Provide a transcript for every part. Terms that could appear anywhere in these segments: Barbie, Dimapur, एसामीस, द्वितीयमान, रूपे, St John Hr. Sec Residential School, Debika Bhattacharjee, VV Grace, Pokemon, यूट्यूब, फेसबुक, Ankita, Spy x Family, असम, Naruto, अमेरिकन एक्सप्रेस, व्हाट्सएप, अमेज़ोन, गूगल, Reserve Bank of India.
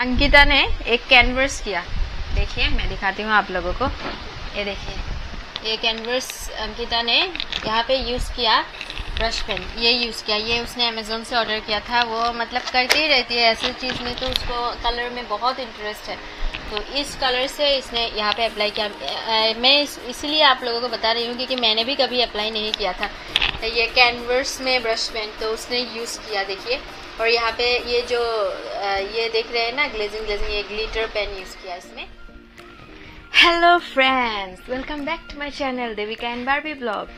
अंकिता ने एक कैनवस किया, देखिए मैं दिखाती हूँ आप लोगों को। ये देखिए, ये कैनवस अंकिता ने यहाँ पे यूज़ किया, ब्रश पेन ये यूज़ किया। ये उसने अमेज़ोन से ऑर्डर किया था, वो मतलब करती ही रहती है ऐसी चीज़ में, तो उसको कलर में बहुत इंटरेस्ट है। तो इस कलर से इसने यहाँ पे अप्लाई किया। मैं इसलिए आप लोगों को बता रही हूँ क्योंकि मैंने भी कभी अप्लाई नहीं किया था। तो ये कैनवस में ब्रश पेन तो उसने यूज़ किया, देखिए। और यहाँ पे ये जो ये देख रहे हैं ना ग्लेजिंग ग्लेजिंग, ये ग्लिटर पेन यूज़ किया इसमें। Hello friends, welcome back to my channel Devika and Barbie blog.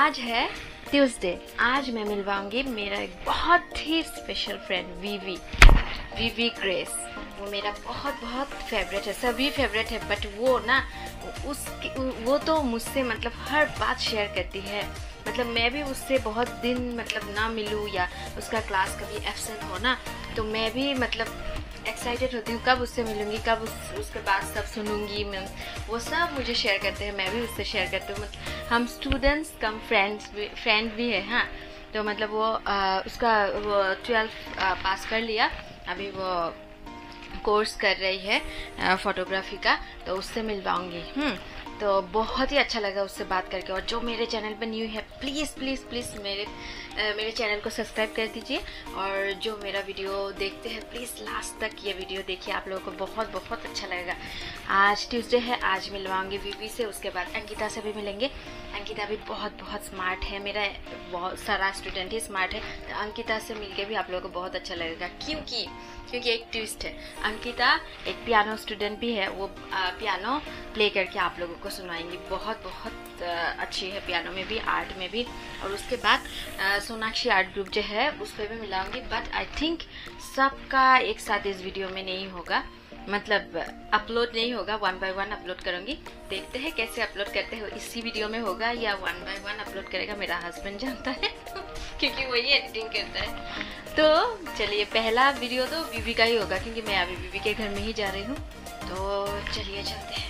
आज है ट्यूसडे। आज मैं मिलवाऊंगी मेरा एक बहुत ही स्पेशल फ्रेंड वीवी ग्रेस। वो मेरा बहुत फेवरेट है, सभी फेवरेट है, बट वो ना वो तो मुझसे मतलब हर बात शेयर करती है। मतलब मैं भी उससे बहुत दिन मतलब ना मिलूँ या उसका क्लास कभी एब्सेंट हो ना, तो मैं भी मतलब एक्साइटेड होती हूँ कब उससे मिलूँगी, कब उसके बाद सब सुनूँगी। मैं वो सब मुझे शेयर करते हैं, मैं भी उससे शेयर करती हूँ। मतलब हम स्टूडेंट्स कम फ्रेंड भी है। हाँ, तो मतलब वो उसका वो 12 पास कर लिया, अभी वो कोर्स कर रही है फ़ोटोग्राफी का, तो उससे मिलवाऊँगी। तो बहुत ही अच्छा लगा उससे बात करके। और जो मेरे चैनल पर न्यू है प्लीज़ प्लीज़ प्लीज़ मेरे चैनल को सब्सक्राइब कर दीजिए। और जो मेरा वीडियो देखते हैं प्लीज़ लास्ट तक ये वीडियो देखिए, आप लोगों को बहुत अच्छा लगेगा। आज ट्यूसडे है, आज मिलवाऊंगी वीवी से, उसके बाद अंकिता से भी मिलेंगे। अंकिता भी बहुत स्मार्ट है, मेरा बहुत सारा स्टूडेंट ही स्मार्ट है। तो अंकिता से मिलके भी आप लोगों को बहुत अच्छा लगेगा क्योंकि एक ट्विस्ट है, अंकिता एक पियानो स्टूडेंट भी है। वो पियानो प्ले करके आप लोगों को सुनाएंगी, बहुत अच्छी है पियानो में भी, आर्ट में भी। और उसके बाद सोनाक्षी आर्ट ग्रुप जो है उस पर भी मिलाऊंगी, बट आई थिंक सबका एक साथ इस वीडियो में नहीं होगा, मतलब अपलोड नहीं होगा, 1 by 1 अपलोड करूंगी। देखते हैं कैसे अपलोड करते हैं, इसी वीडियो में होगा या 1 by 1 अपलोड करेगा, मेरा हस्बैंड जानता है क्योंकि वही एडिटिंग करता है। तो चलिए, पहला वीडियो तो बीबी का ही होगा क्योंकि मैं अभी बीबी के घर में ही जा रही हूँ। तो चलिए चलते हैं।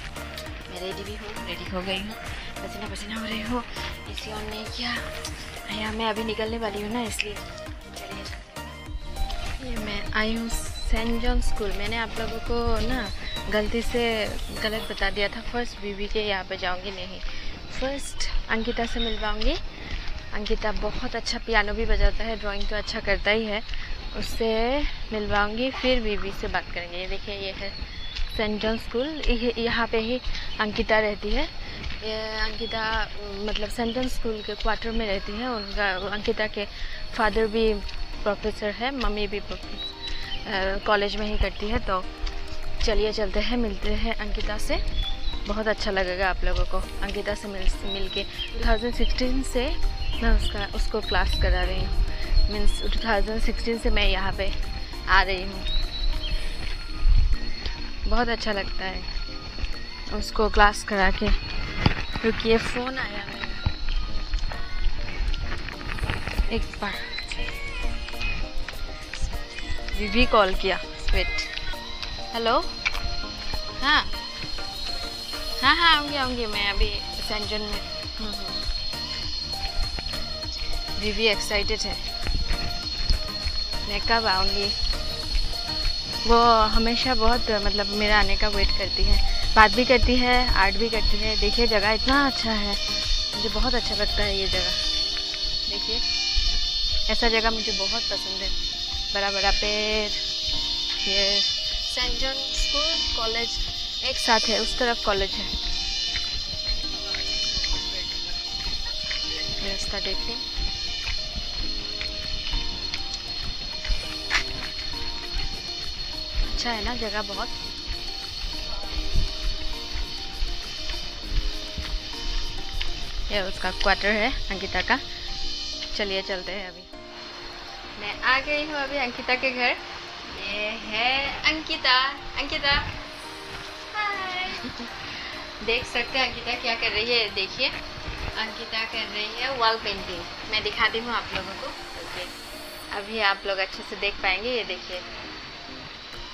मैं रेडी भी हूँ, रेडी हो गई हूँ, पसीना हो रही हूँ, इसी और नहीं किया भैया, मैं अभी निकलने वाली हूँ ना, इसलिए चलिए। मैं आई हूँ सेंट जॉन स्कूल। मैंने आप लोगों को ना गलती से गलत बता दिया था, फर्स्ट बीवी के यहाँ पे जाऊँगी नहीं, फर्स्ट अंकिता से मिलवाऊँगी। अंकिता बहुत अच्छा पियानो भी बजाता है, ड्राइंग तो अच्छा करता ही है, उससे मिलवाऊँगी, फिर बीवी से बात करेंगे। ये देखिए, ये है सेंट जॉन स्कूल, यहाँ पे ही अंकिता रहती है। अंकिता मतलब सेंट जॉन स्कूल के क्वार्टर में रहती है। उनका अंकिता के फादर भी प्रोफेसर है, मम्मी भी कॉलेज में ही करती है। तो चलिए चलते हैं, मिलते हैं अंकिता से, बहुत अच्छा लगेगा आप लोगों को। अंकिता से मिलके 2016 से मैं उसको क्लास करा रही हूँ, मीन्स 2016 से मैं यहाँ पे आ रही हूँ। बहुत अच्छा लगता है उसको क्लास करा के। रुकिए, फ़ोन आया मेरा, एक बार बीबी कॉल किया, वेट। हेलो, हाँ हाँ हाँ आऊँगी मैं अभी सेंट जॉन में। बीबी एक्साइटेड है, मैं कब आऊँगी। वो हमेशा बहुत मतलब मेरे आने का वेट करती है, बात भी करती है, आर्ट भी करती है। देखिए जगह इतना अच्छा है, मुझे बहुत अच्छा लगता है ये जगह। देखिए, ऐसा जगह मुझे बहुत पसंद है, बड़ा पेड़। ये सेंट जॉन स्कूल कॉलेज एक साथ है, उस तरफ कॉलेज है। रास्ता देखिए, अच्छा है ना जगह बहुत। ये उसका क्वार्टर है अंकिता का। चलिए चलते हैं, अभी मैं आ गई हूँ अभी अंकिता के घर। ये है अंकिता हाय देख सकते हैं अंकिता क्या कर रही है। देखिए अंकिता कर रही है वॉल पेंटिंग, मैं दिखाती हूँ आप लोगों को। ओके, अभी आप लोग अच्छे से देख पाएंगे। ये देखिए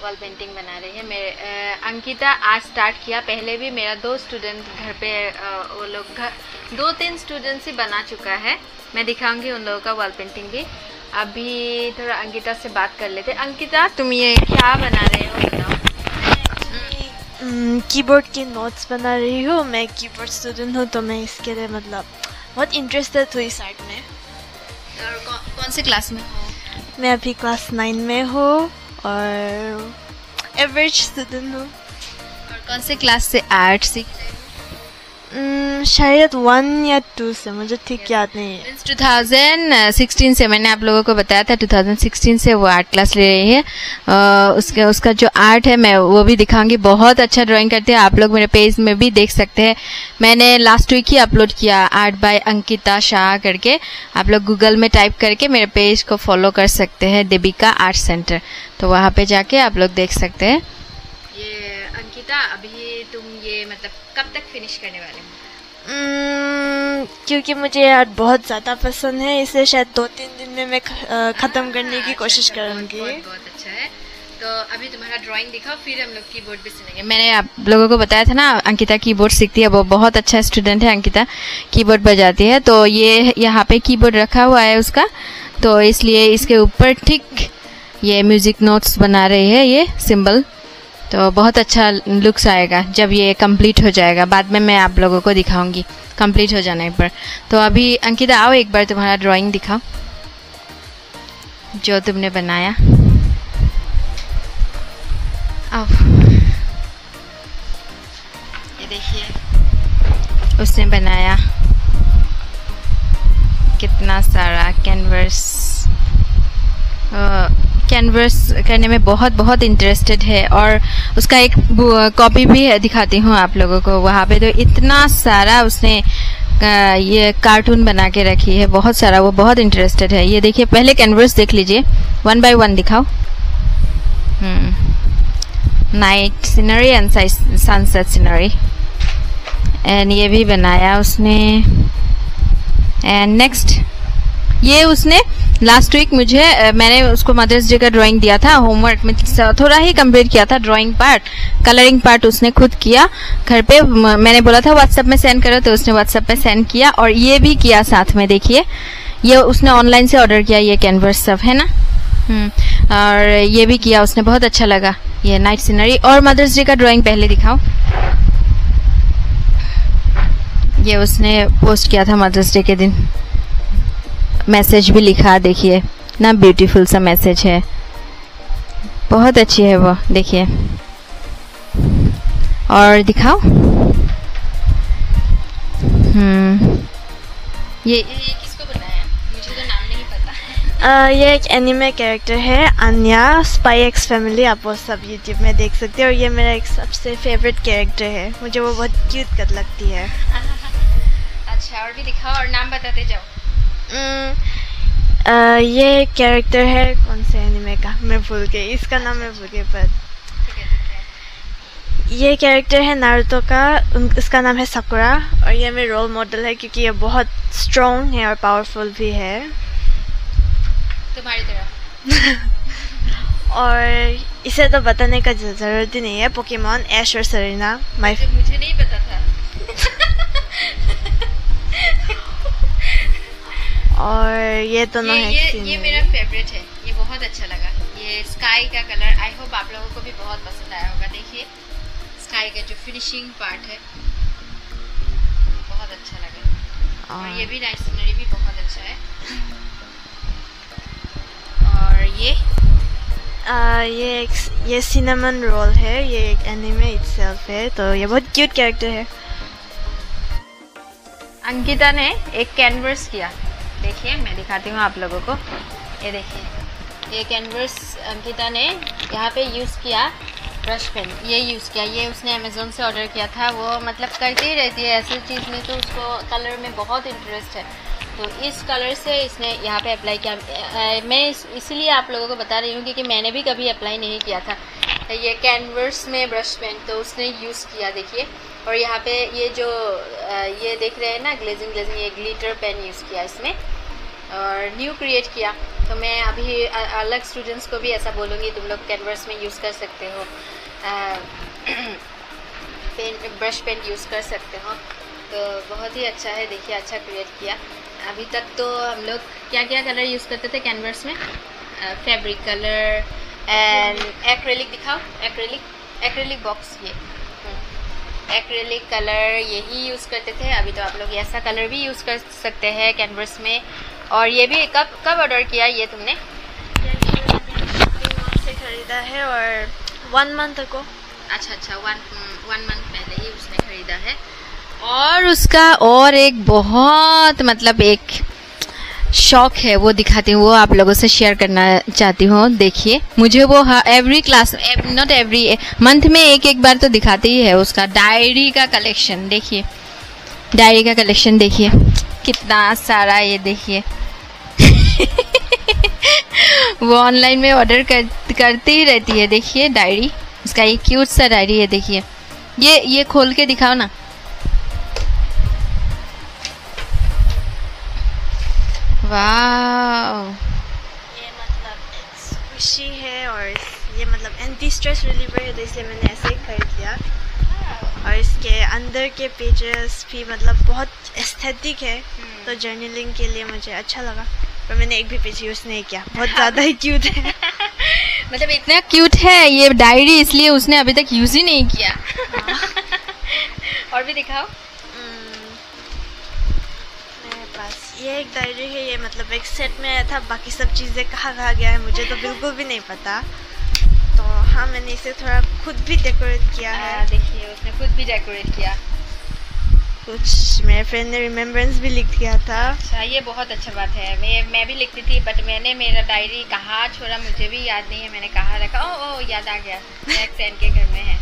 वॉल पेंटिंग बना रही है। अंकिता आज स्टार्ट किया, पहले भी मेरा 2 स्टूडेंट घर पे वो लोग 2-3 स्टूडेंट्स ही बना चुका है। मैं दिखाऊंगी उन लोगों का वॉल पेंटिंग भी। अभी थोड़ा अंकिता से बात कर लेते। अंकिता, तुम ये क्या बना रहे हो बताओ। कीबोर्ड के नोट्स बना रही हूँ। मैं कीबोर्ड स्टूडेंट हूँ तो मैं इसके लिए मतलब बहुत इंटरेस्टेड हूँ इस आर्ट में। और कौन से क्लास में हो? मैं अभी क्लास 9 में हूँ और एवरेज स्टूडेंट हूँ। और कौन से क्लास से आर्ट सीख रहे हो? शायद 1 या 2 से, मुझे ठीक याद नहीं है। 2016 से मैंने आप लोगों को बताया था, 2016 से वो आर्ट क्लास ले रही है। उसका जो आर्ट है मैं वो भी दिखाऊंगी। बहुत अच्छा ड्राइंग करती है, आप लोग मेरे पेज में भी देख सकते हैं। मैंने लास्ट वीक ही अपलोड किया आर्ट बाय अंकिता शाह करके। आप लोग गूगल में टाइप करके मेरे पेज को फॉलो कर सकते हैं, देबिका आर्ट सेंटर, तो वहाँ पे जाके आप लोग देख सकते हैं। अंकिता, अभी तुम ये मतलब कब तक फिनिश करने वाले हो? क्योंकि मुझे आर्ट बहुत ज़्यादा पसंद है, इसलिए शायद 2-3 दिन में मैं ख़त्म करने की कोशिश करूँगी। बहुत अच्छा है। तो अभी तुम्हारा ड्राइंग दिखाओ, फिर हम लोग कीबोर्ड भी सीखेंगे। मैंने आप लोगों को बताया था ना, अंकिता कीबोर्ड सीखती है। वो बहुत अच्छा स्टूडेंट है, अंकिता कीबोर्ड बजाती है। तो ये यहाँ पे कीबोर्ड रखा हुआ है उसका, तो इसलिए इसके ऊपर ठीक ये म्यूज़िक नोट्स बना रही है, ये सिम्बल। तो बहुत अच्छा लुक्स आएगा जब ये कंप्लीट हो जाएगा। बाद में मैं आप लोगों को दिखाऊंगी कंप्लीट हो जाने पर। तो अभी अंकिता आओ, एक बार तुम्हारा ड्राइंग दिखाओ जो तुमने बनाया। आओ, ये देखिए उसने बनाया कितना सारा कैनवस। कैनवस करने में बहुत इंटरेस्टेड है। और उसका एक कॉपी भी है, दिखाती हूँ आप लोगों को। वहाँ पे तो इतना सारा उसने ये कार्टून बना के रखी है, बहुत सारा। वो बहुत इंटरेस्टेड है। ये देखिए, पहले कैनवस देख लीजिए, 1 by 1 दिखाओ। Night scenery and sunset scenery, and ये भी बनाया उसने। एंड नेक्स्ट, ये उसने लास्ट वीक मैंने उसको मदर्स डे का ड्राइंग दिया था। होमवर्क में थोड़ा ही कंप्लीट किया था, ड्राइंग पार्ट, कलरिंग पार्ट उसने खुद किया घर पे। मैंने बोला था व्हाट्सएप में सेंड करो, तो उसने व्हाट्सएप पे सेंड किया और ये भी किया साथ में। देखिए, ये उसने ऑनलाइन से ऑर्डर किया ये कैनवस सब, है ना। और ये भी किया उसने, बहुत अच्छा लगा। ये नाइट सीनरी और मदर्स डे का ड्राइंग पहले दिखाओ। ये उसने पोस्ट किया था मदर्स डे के दिन, मैसेज भी लिखा। देखिए ना, ब्यूटीफुल सा मैसेज है, बहुत अच्छी है वो। देखिए, और दिखाओ। ये किसको बनाया? मुझे तो नाम नहीं पता। ये एक एनिमे कैरेक्टर है, अन्या, स्पाई एक्स फैमिली। आप वो सब यूट्यूब में देख सकते हैं। और ये मेरा एक सबसे फेवरेट कैरेक्टर है, मुझे वो बहुत क्यूट कट लगती है। अच्छा, और भी दिखाओ और नाम बताते जाओ। ये कैरेक्टर है, कौन से एनिमे का मैं भूल गई, इसका नाम मैं भूल गई, पर ये कैरेक्टर है नारुतो का, उसका नाम है सकुरा। और ये मेरा रोल मॉडल है क्योंकि ये बहुत स्ट्रॉन्ग है और पावरफुल भी है, तुम्हारी तरह। और इसे तो बताने का जरूरत ही नहीं है, पोकेमॉन, ऐश और सेरेना। मुझे नहीं पता था। और ये तो ये मेरा फेवरेट है, ये बहुत अच्छा लगा। ये स्काई का कलर, आई होप आप लोगों को भी बहुत पसंद आया होगा। देखिए स्काई का जो फिनिशिंग पार्ट है, बहुत अच्छा लगा। और ये भी नाइट सीनरी भी बहुत अच्छा है। और ये सिनेमन रोल है, ये एक एनिमे इटसेल्फ है, तो ये बहुत क्यूट कैरेक्टर है। अंकिता ने एक कैनवस किया, देखिए मैं दिखाती हूँ आप लोगों को। ये देखिए, ये कैनवस अंकिता ने यहाँ पे यूज़ किया, ब्रश पेन ये यूज़ किया। ये उसने अमेज़ोन से ऑर्डर किया था। वो मतलब करती ही रहती है ऐसी चीज़ में, तो उसको कलर में बहुत इंटरेस्ट है। तो इस कलर से इसने यहाँ पे अप्लाई किया। मैं इसलिए आप लोगों को बता रही हूँ क्योंकि मैंने भी कभी अप्लाई नहीं किया था ये कैनवस में ब्रश पेन, तो उसने यूज़ किया। देखिए, और यहाँ पे ये जो ये देख रहे हैं ना, ग्लेजिंग ये ग्लिटर पेन यूज़ किया इसमें, और न्यू क्रिएट किया। तो मैं अभी अलग स्टूडेंट्स को भी ऐसा बोलूँगी, तुम लोग कैनवस में यूज़ कर सकते हो, पेन, ब्रश पेन यूज़ कर सकते हो। तो बहुत ही अच्छा है, देखिए अच्छा क्रिएट किया। अभी तक तो हम लोग क्या क्या कलर यूज़ करते थे कैनवस में, फैब्रिक कलर एंड एक्रेलिक। दिखाओ एक्रेलिक, एक्रेलिक बॉक्स, ये एक्रेलिक कलर यही यूज़ करते थे। अभी तो आप लोग ऐसा कलर भी यूज़ कर सकते हैं कैनवस में। और ये भी कब कब ऑर्डर किया ये तुमने? से ख़रीदा है और 1 मंथ को। अच्छा, वन मंथ पहले ही उसने ख़रीदा है। और उसका और एक बहुत मतलब एक शौक है, वो दिखाती हूँ, वो आप लोगों से शेयर करना चाहती हूँ। देखिए मुझे वो every class not every month में एक बार तो दिखाती ही है उसका डायरी का कलेक्शन। देखिए डायरी का कलेक्शन, देखिए कितना सारा, ये देखिए वो ऑनलाइन में ऑर्डर करती ही रहती है। देखिए डायरी, उसका ये क्यूट सा डायरी है। देखिए ये खोल के दिखाओ ना, वाओ। ये मतलब खुशी है और ये मतलब एंटी स्ट्रेस रिलीवर है, तो इसलिए मैंने ऐसे ही खरीद लिया। और इसके अंदर के पेजेस भी मतलब बहुत एस्थेटिक है, तो जर्नलिंग के लिए मुझे अच्छा लगा। पर मैंने एक भी पेज यूज़ नहीं किया, बहुत ज़्यादा ही क्यूट है मतलब इतना क्यूट है ये डायरी, इसलिए उसने अभी तक यूज़ ही नहीं किया और भी दिखाओ। ये एक डायरी है, ये मतलब एक सेट में आया था, बाकी सब चीज़ें कहाँ गया है मुझे तो बिल्कुल भी नहीं पता। तो हाँ, मैंने इसे थोड़ा खुद भी डेकोरेट किया है। देखिए उसने खुद भी डेकोरेट किया, कुछ मेरे फ्रेंड ने रिमेम्बरेंस भी लिख दिया था। अच्छा, ये बहुत अच्छा बात है। मैं भी लिखती थी, बट मैंने मेरा डायरी कहाँ छोड़ा मुझे भी याद नहीं है, मैंने कहाँ रखा। ओ याद आ गया, मेरे फ्रेंड के घर में है,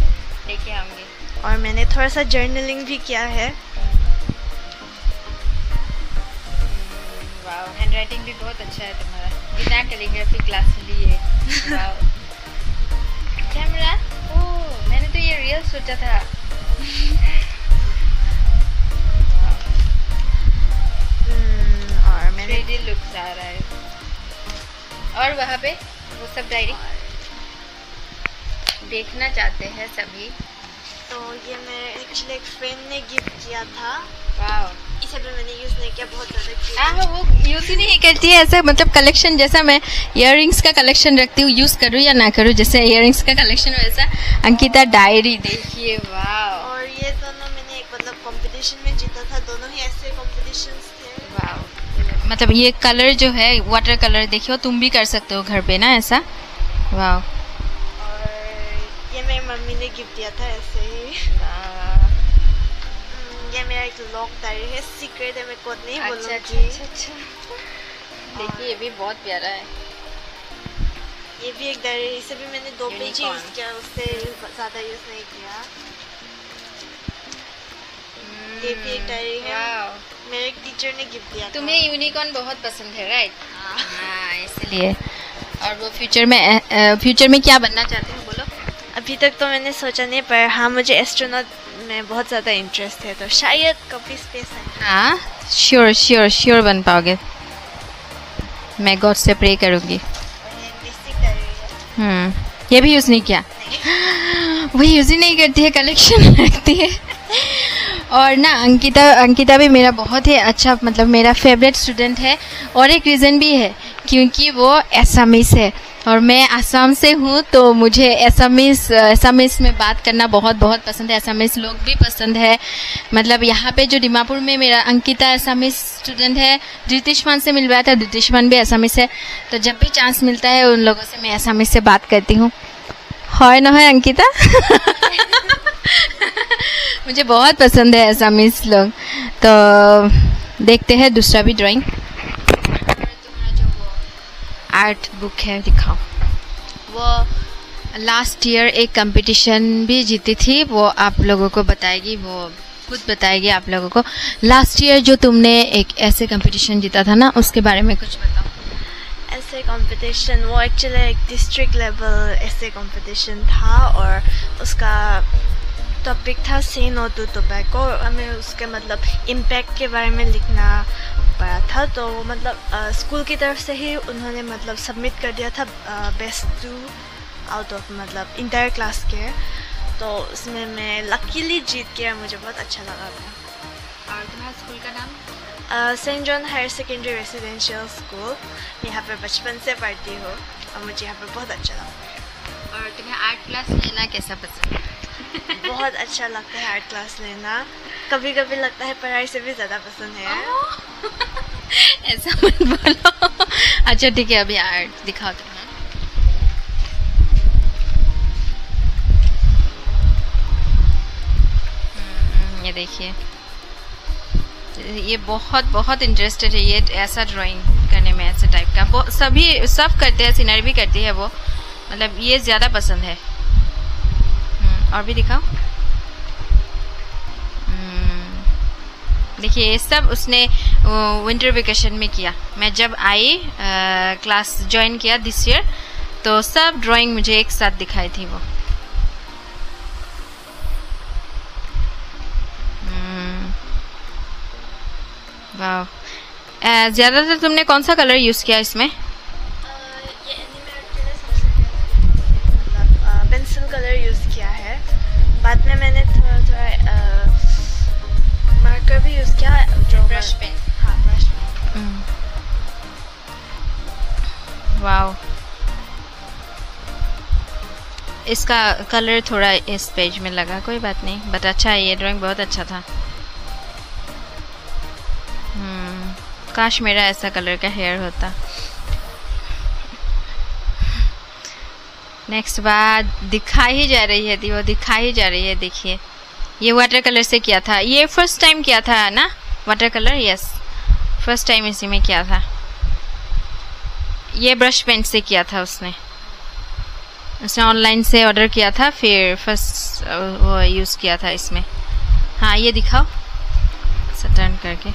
लेके आऊँगी। और मैंने थोड़ा सा जर्नलिंग भी किया है। हैंड राइटिंग भी बहुत अच्छा है तुम्हारा, बिना कैलीग्राफी क्लास लिए। कैमरा, ओह मैंने तो ये रियल सोचा था और मैंने 3D लुक्स आ रहा है। और वहाँ पे वो सब डायरी देखना चाहते हैं सभी। तो ये मैं एक्चुअली एक फ्रेंड ने गिफ्ट किया था। वाओ, इसे भी मैंने यूज़ नहीं किया, बहुत ज़्यादा। वो यूज़ ही नहीं करती है ऐसे, मतलब कलेक्शन जैसा मैं इयररिंग्स का कलेक्शन रखती हूँ, यूज़ करूँ या ना करूँ, जैसे इयररिंग्स का कलेक्शन वैसा अंकिता डायरी। देखिए वाओ। और ये दोनों मैंने एक मतलब कॉम्पिटिशन में जीता था, दोनों ही ऐसे कॉम्पिटिशन्स थे। वाओ, मतलब ये कलर जो है वाटर कलर, देखिए तुम भी कर सकते हो घर पे ना ऐसा। वाओ, और ये मेरी मम्मी ने गिफ्ट दिया था ऐसे ही। ये मेरा एक लॉक डायरी है, सीक्रेट है, मैं कोड नहीं बोलूंगी। अच्छा। देखिए ये भी बहुत प्यारा है, ये भी एक डायरी, इसे भी मैंने 2 पेज यूज़ किया, उससे ज़्यादा यूज़ नहीं किया। ये भी एक डायरी है, मेरे एक टीचर ने गिफ्ट दिया। तुम्हें यूनिकॉर्न बहुत पसंद है राइट? हाँ, इसलिए। और वो फ्यूचर में क्या बनना चाहते हो बोलो? अभी तक तो मैंने सोचा नहीं, पर हाँ मुझे एस्ट्रोनॉट में बहुत ज़्यादा इंटरेस्ट है, तो शायद कभी स्पेस है। हाँ श्योर बन पाओगे, मैं गॉड से प्रे करूँगी। ये भी यूज़ नहीं किया, वही यूज़ ही नहीं करती है, कलेक्शन रखती है। और ना अंकिता भी मेरा बहुत ही अच्छा मतलब मेरा फेवरेट स्टूडेंट है। और एक रीज़न भी है क्योंकि वो एसामीस है और मैं असम से हूँ, तो मुझे एसामीस में बात करना बहुत पसंद है। एसामीस लोग भी पसंद है, मतलब यहाँ पे जो डिमापुर में मेरा अंकिता एसामीस स्टूडेंट है, द्वितीयमान से मिल रहा था, द्वितीयमान भी एसामीस है, तो जब भी चांस मिलता है उन लोगों से मैं एसामीस से बात करती हूँ। है ना है अंकिता मुझे बहुत पसंद है एसामीस लोग। तो देखते हैं दूसरा भी ड्राइंग आर्ट बुक है, दिखाओ। वो लास्ट ईयर एक कंपटीशन भी जीती थी, वो आप लोगों को बताएगी, वो खुद बताएगी आप लोगों को। लास्ट ईयर जो तुमने एक ऐसे कंपटीशन जीता था ना, उसके बारे में कुछ बताओ। ऐसे कंपटीशन, वो एक्चुअली एक डिस्ट्रिक्ट लेवल ऐसे कंपटीशन था और उसका टॉपिक था सेन और टू टोबैको। हमें उसके मतलब इम्पैक्ट के बारे में लिखना पड़ा था, तो मतलब स्कूल की तरफ से ही उन्होंने मतलब सबमिट कर दिया था बेस्ट 2 आउट ऑफ मतलब इंटायर क्लास के। तो उसमें मैं लकीली जीत गया, मुझे बहुत अच्छा लगा था। और तुम्हारा स्कूल का नाम? Saint John higher secondary residential school मैं यहाँ पर बचपन से पढ़ती हूँ और मुझे यहाँ पर बहुत अच्छा लगता है। और तुम्हें आर्ट क्लास लेना कैसा पसंद है? बहुत अच्छा लगता है आर्ट क्लास लेना, कभी कभी लगता है पढ़ाई से भी ज़्यादा पसंद है। ऐसा मत बोलो। अच्छा ठीक है, अभी आर्ट दिखाओ। ये देखिए, ये बहुत बहुत इंटरेस्टेड है ये ऐसा ड्राइंग करने में, ऐसे टाइप का। वो सभी सब करते हैं, सीनरी भी करती है वो, मतलब ये ज़्यादा पसंद है। और भी दिखाओ। देखिए ये सब उसने विंटर वेकेशन में किया। मैं जब आई क्लास ज्वाइन किया दिस ईयर, तो सब ड्राइंग मुझे एक साथ दिखाई थी वो। ज़्यादातर तुमने कौन सा कलर यूज़ किया इसमें? ये एनिमे आर्ट के लिए सबसे ज़्यादा मतलब पेंसिल कलर यूज़ किया है। बाद में मैंने थोड़ा थोड़ा मार्कर भी यूज़ किया, जो ब्रश पेन। हाँ ब्रश पेन। वाओ, इसका कलर थोड़ा इस पेज में लगा, कोई बात नहीं, बट अच्छा है ये ड्राइंग, बहुत अच्छा था। काश मेरा ऐसा कलर का हेयर होता। नेक्स्ट बात दिखा ही जा रही है, वो दिखा ही जा रही है। देखिए ये वाटर कलर से किया था, ये फर्स्ट टाइम किया था ना water colour? Yes, first time इसी में किया था। ये ब्रश पेंट से किया था उसने, उसने ऑनलाइन से ऑर्डर किया था, फिर फर्स्ट वो यूज़ किया था इसमें। हाँ ये दिखाओ, टर्न करके।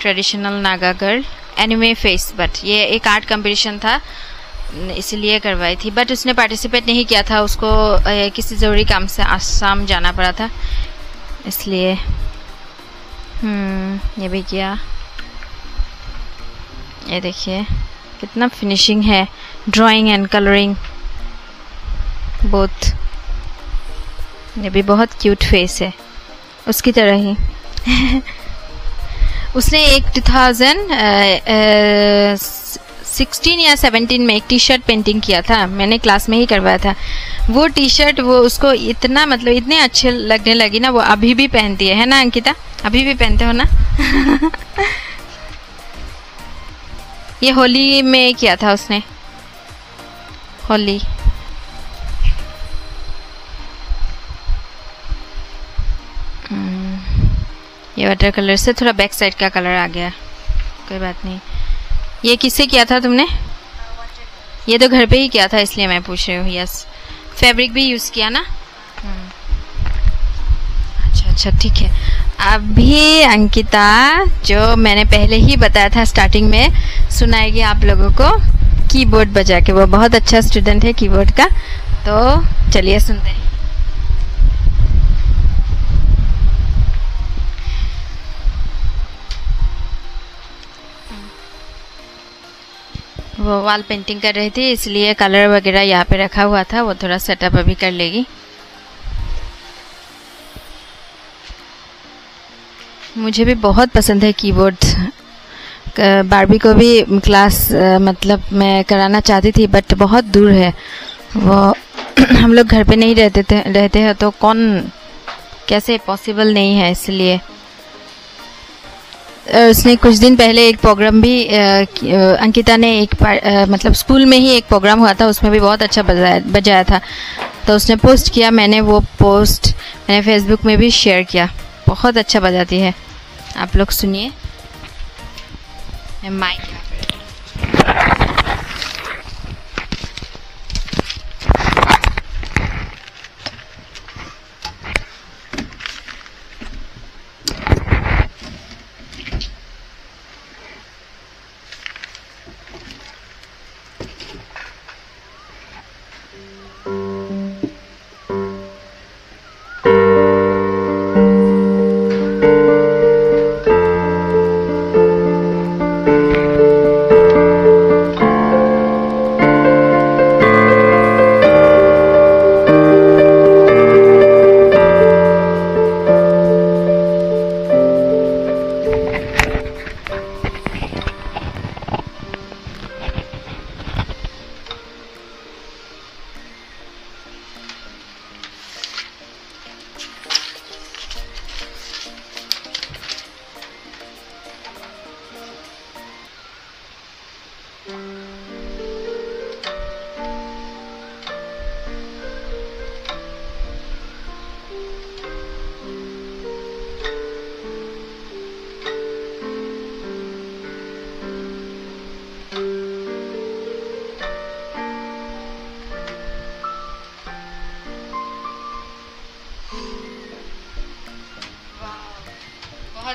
Traditional Naga girl anime face, but ये एक आर्ट कंपटीशन था इसलिए करवाई थी, बट उसने पार्टिसिपेट नहीं किया था, उसको किसी ज़रूरी काम से आसाम जाना पड़ा था इसलिए। ये भी किया। ये देखिए कितना फिनिशिंग है, ड्राइंग एंड कलरिंग बोथ। ये भी बहुत क्यूट फेस है, उसकी तरह ही। उसने एक 2016 या 17 में एक टी शर्ट पेंटिंग किया था, मैंने क्लास में ही करवाया था वो टी शर्ट। वो उसको इतना मतलब इतने अच्छे लगने लगी ना, वो अभी भी पहनती है ना अंकिता? अभी भी पहनते हो ना? ये होली में किया था उसने, होली। ये वाटर कलर से थोड़ा बैक साइड का कलर आ गया, कोई बात नहीं। ये किससे किया था तुमने? ये तो घर पे ही किया था इसलिए मैं पूछ रही हूँ। यस, फैब्रिक भी यूज़ किया ना? अच्छा अच्छा ठीक है। अभी अंकिता, जो मैंने पहले ही बताया था स्टार्टिंग में, सुनाएगी आप लोगों को कीबोर्ड बजा के। वो बहुत अच्छा स्टूडेंट है कीबोर्ड का, तो चलिए सुनते हैं। वो वॉल पेंटिंग कर रही थी इसलिए कलर वगैरह यहाँ पे रखा हुआ था, वो थोड़ा सेटअप अभी कर लेगी। मुझे भी बहुत पसंद है कीबोर्ड। बार्बी को भी क्लास मतलब मैं कराना चाहती थी, बट बहुत दूर है वो। हम लोग घर पे नहीं रहते हैं तो कौन कैसे, पॉसिबल नहीं है इसलिए। उसने कुछ दिन पहले एक प्रोग्राम भी अंकिता ने एक मतलब स्कूल में ही एक प्रोग्राम हुआ था, उसमें भी बहुत अच्छा बजाया था, तो उसने पोस्ट किया। मैंने वो पोस्ट मैंने फेसबुक में भी शेयर किया। बहुत अच्छा बजाती है, आप लोग सुनिए।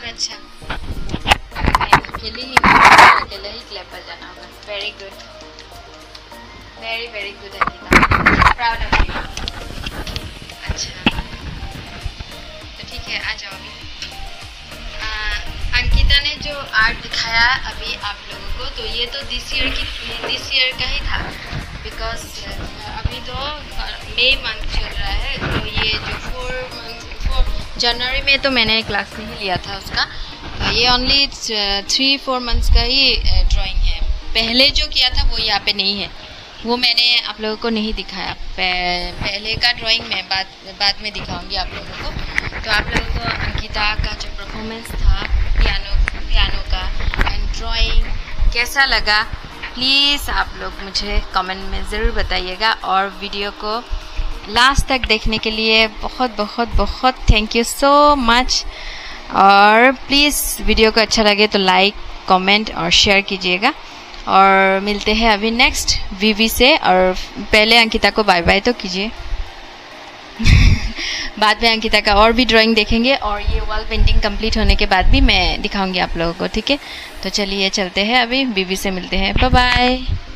अच्छा अकेले ही क्लब पर जाना होगा। Very good, very very good Ankita, proud of you. अच्छा तो ठीक है, आ जाओ। अंकिता ने जो आर्ट दिखाया अभी आप लोगों को, तो ये तो दिस ईयर का ही था, बिकॉज अभी तो मई मंथ चल रहा है, तो ये जो 4 जनवरी में तो मैंने क्लास नहीं लिया था उसका। ये ओनली 3-4 मंथ्स का ही ड्राइंग है। पहले जो किया था वो यहाँ पे नहीं है, वो मैंने आप लोगों को नहीं दिखाया। पहले का ड्राइंग मैं बाद में दिखाऊंगी आप लोगों को। तो आप लोगों को अंकिता का जो परफॉर्मेंस था पियानो का एंड ड्राइंग कैसा लगा, प्लीज़ आप लोग मुझे कमेंट में ज़रूर बताइएगा। और वीडियो को लास्ट तक देखने के लिए बहुत बहुत बहुत थैंक यू सो मच। और प्लीज़ वीडियो को अच्छा लगे तो लाइक, कमेंट और शेयर कीजिएगा। और मिलते हैं अभी नेक्स्ट वीवी से। और पहले अंकिता को बाय बाय तो कीजिए बाद में अंकिता का और भी ड्राइंग देखेंगे, और ये वॉल पेंटिंग कंप्लीट होने के बाद भी मैं दिखाऊंगी आप लोगों को। ठीक है, तो चलिए चलते हैं अभी, बीवी से मिलते हैं। Bye bye.